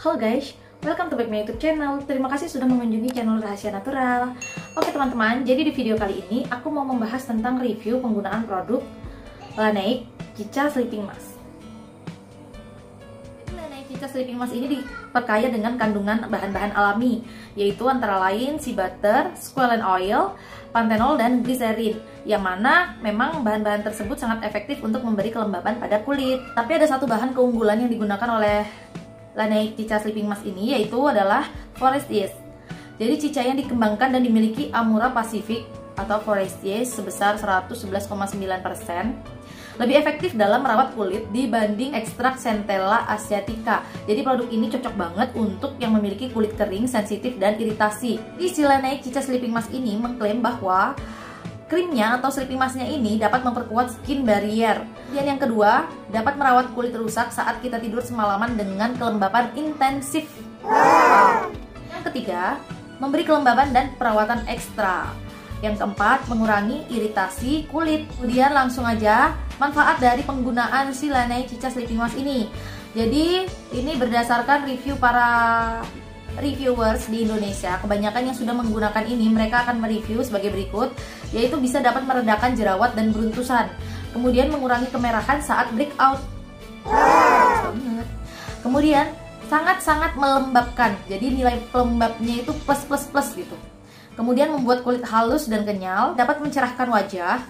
Halo guys, welcome to back my YouTube channel. Terima kasih sudah mengunjungi channel Rahasia Natural. Oke teman-teman, jadi di video kali ini aku mau membahas tentang review penggunaan produk Laneige Cica Sleeping Mask. Laneige Cica Sleeping Mask ini diperkaya dengan kandungan bahan-bahan alami, yaitu antara lain sea butter, squalane oil, pantenol, dan glycerin, yang mana memang bahan-bahan tersebut sangat efektif untuk memberi kelembapan pada kulit. Tapi ada satu bahan keunggulan yang digunakan oleh Laneige Cica Sleeping Mask ini, yaitu adalah Forestias. Jadi cica yang dikembangkan dan dimiliki Amura Pacific atau Forestias sebesar 111,9% lebih efektif dalam merawat kulit dibanding ekstrak centella asiatica. Jadi produk ini cocok banget untuk yang memiliki kulit kering, sensitif, dan iritasi. Isi Laneige Cica Sleeping Mask ini mengklaim bahwa krimnya atau sleeping masknya ini dapat memperkuat skin barrier. Dan yang kedua, dapat merawat kulit rusak saat kita tidur semalaman dengan kelembapan intensif. Yang ketiga, memberi kelembaban dan perawatan ekstra. Yang keempat, mengurangi iritasi kulit. Kemudian langsung aja manfaat dari penggunaan si Laneige Cica Sleeping Mask ini. Jadi ini berdasarkan review para reviewers di Indonesia. Kebanyakan yang sudah menggunakan ini, mereka akan mereview sebagai berikut, yaitu bisa dapat meredakan jerawat dan beruntusan, kemudian mengurangi kemerahan saat breakout, kemudian sangat-sangat melembabkan, jadi nilai pelembabnya itu plus gitu, kemudian membuat kulit halus dan kenyal, dapat mencerahkan wajah,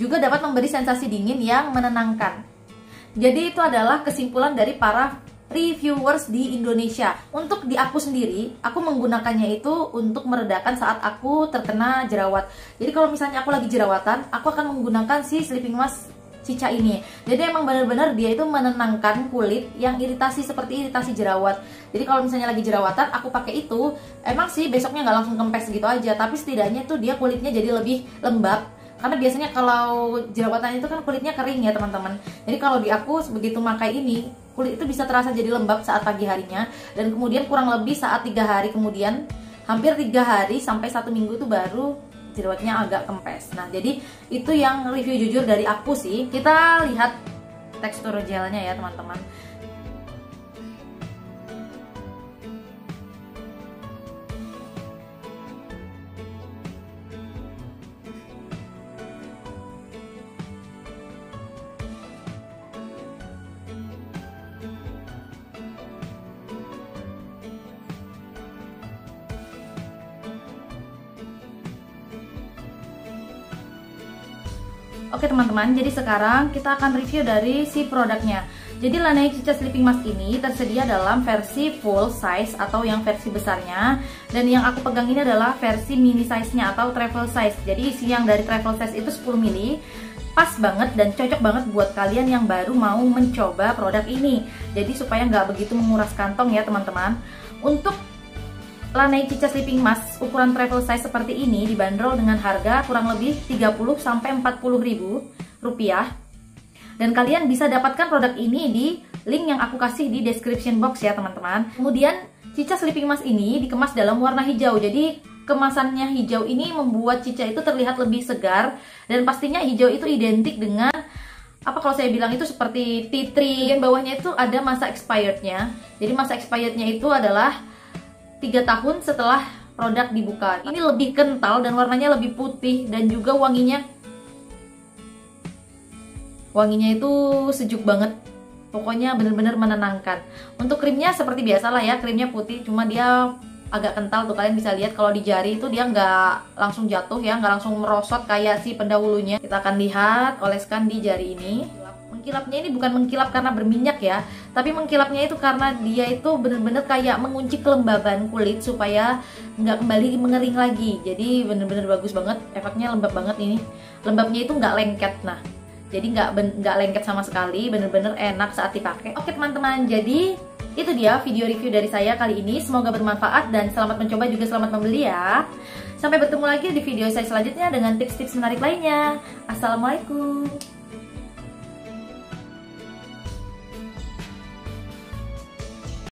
juga dapat memberi sensasi dingin yang menenangkan. Jadi itu adalah kesimpulan dari para reviewers di Indonesia. Untuk di aku sendiri, aku menggunakannya itu untuk meredakan saat aku terkena jerawat. Jadi kalau misalnya aku lagi jerawatan, aku akan menggunakan si sleeping mask cica ini. Jadi emang benar-benar dia itu menenangkan kulit yang iritasi seperti iritasi jerawat. Jadi kalau misalnya lagi jerawatan, aku pakai itu, emang sih besoknya nggak langsung kempes gitu aja, tapi setidaknya tuh dia kulitnya jadi lebih lembab. Karena biasanya kalau jerawatan itu kan kulitnya kering ya teman-teman. Jadi kalau di aku begitu pakai ini, kulit itu bisa terasa jadi lembab saat pagi harinya. Dan kemudian kurang lebih saat 3 hari kemudian, hampir 3 hari sampai 1 minggu itu baru jerawatnya agak kempes. Nah jadi itu yang review jujur dari aku sih. Kita lihat tekstur gelnya ya teman-teman. Oke teman-teman, jadi sekarang kita akan review dari si produknya. Jadi Laneige Cica Sleeping Mask ini tersedia dalam versi full size atau yang versi besarnya. Dan yang aku pegang ini adalah versi mini size-nya atau travel size. Jadi isi yang dari travel size itu 10 ml. Pas banget dan cocok banget buat kalian yang baru mau mencoba produk ini. Jadi supaya nggak begitu menguras kantong ya teman-teman. Untuk Laneige Cica Sleeping Mask ukuran travel size seperti ini dibanderol dengan harga kurang lebih 30.000–40.000 rupiah. Dan kalian bisa dapatkan produk ini di link yang aku kasih di description box ya teman-teman. Kemudian Cica Sleeping Mask ini dikemas dalam warna hijau. Jadi kemasannya hijau ini membuat cica itu terlihat lebih segar. Dan pastinya hijau itu identik dengan kalau saya bilang itu seperti tea tree. Dan bawahnya itu ada masa expirednya. Jadi masa expirednya itu adalah 3 tahun setelah produk dibuka. Ini lebih kental dan warnanya lebih putih, dan juga wanginya itu sejuk banget. Pokoknya bener-bener menenangkan. Untuk krimnya seperti biasa lah ya, krimnya putih, cuma dia agak kental tuh, kalian bisa lihat kalau di jari itu dia nggak langsung jatuh ya, nggak langsung merosot kayak si pendahulunya. Kita akan lihat oleskan di jari ini. Mengkilapnya ini bukan mengkilap karena berminyak ya, tapi mengkilapnya itu karena dia itu bener-bener kayak mengunci kelembaban kulit supaya nggak kembali mengering lagi. Jadi bener-bener bagus banget, efeknya lembab banget ini. Lembabnya itu nggak lengket, nah jadi nggak lengket sama sekali, bener-bener enak saat dipakai. Oke teman-teman, jadi itu dia video review dari saya kali ini. Semoga bermanfaat dan selamat mencoba juga selamat membeli ya. Sampai bertemu lagi di video saya selanjutnya dengan tips-tips menarik lainnya. Assalamualaikum.